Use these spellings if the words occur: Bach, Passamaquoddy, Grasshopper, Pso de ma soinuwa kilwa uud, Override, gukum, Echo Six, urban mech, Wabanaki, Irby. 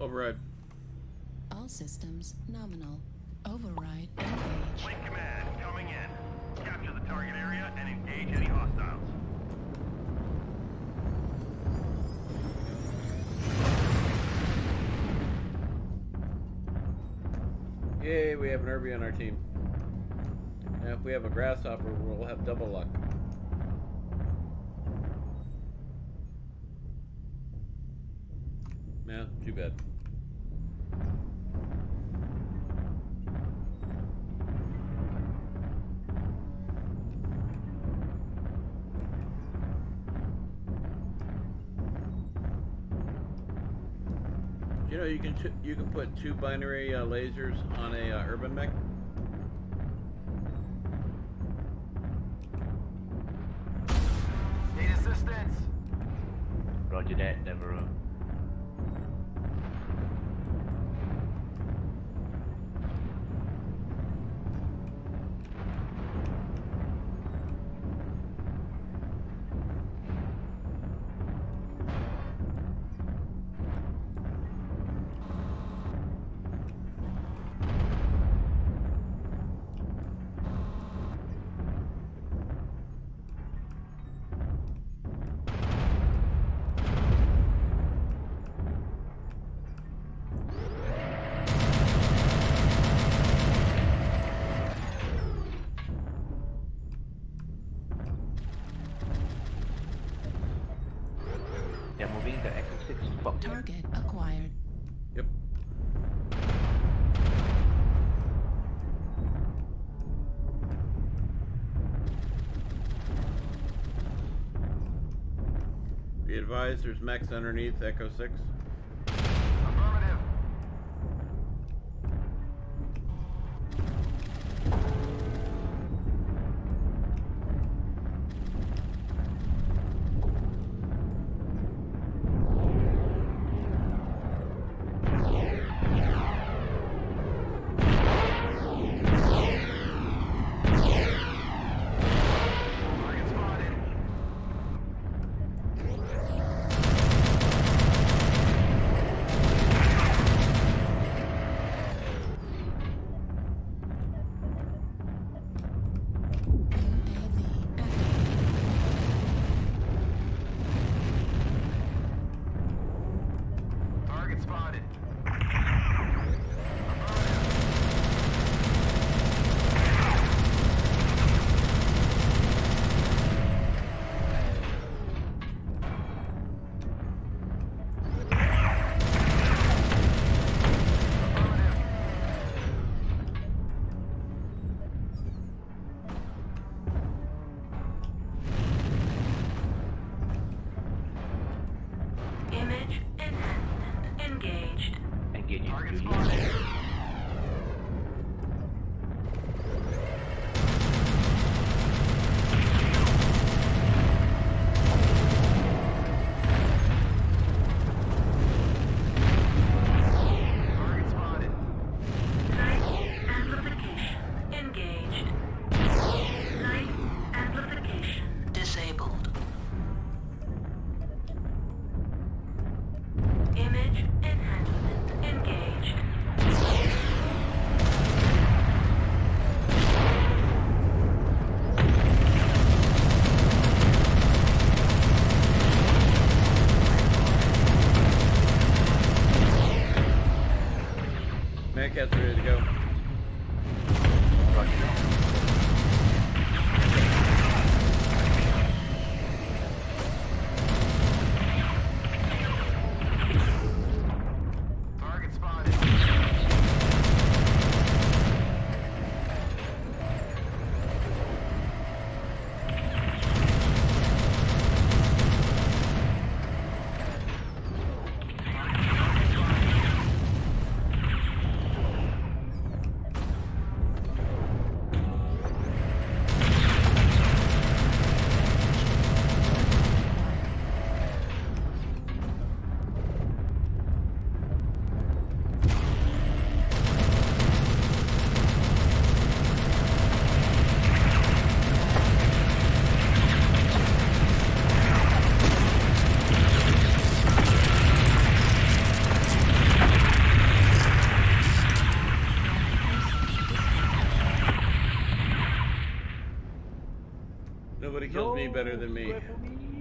Override. All systems nominal. Override engaged. Link command coming in. Capture the target area and engage any hostiles. Yay, we have an Irby on our team. And if we have a Grasshopper, we'll have double luck. Nah, too bad. You know, you can put two binary lasers on a urban mech. Need assistance. Roger that, Devereaux. They're moving the Echo Six to Fox. Target acquired. Yep. Be advised, there's mechs underneath Echo Six. Affirmative. Image enhancement engaged. Nobody kills me better than me.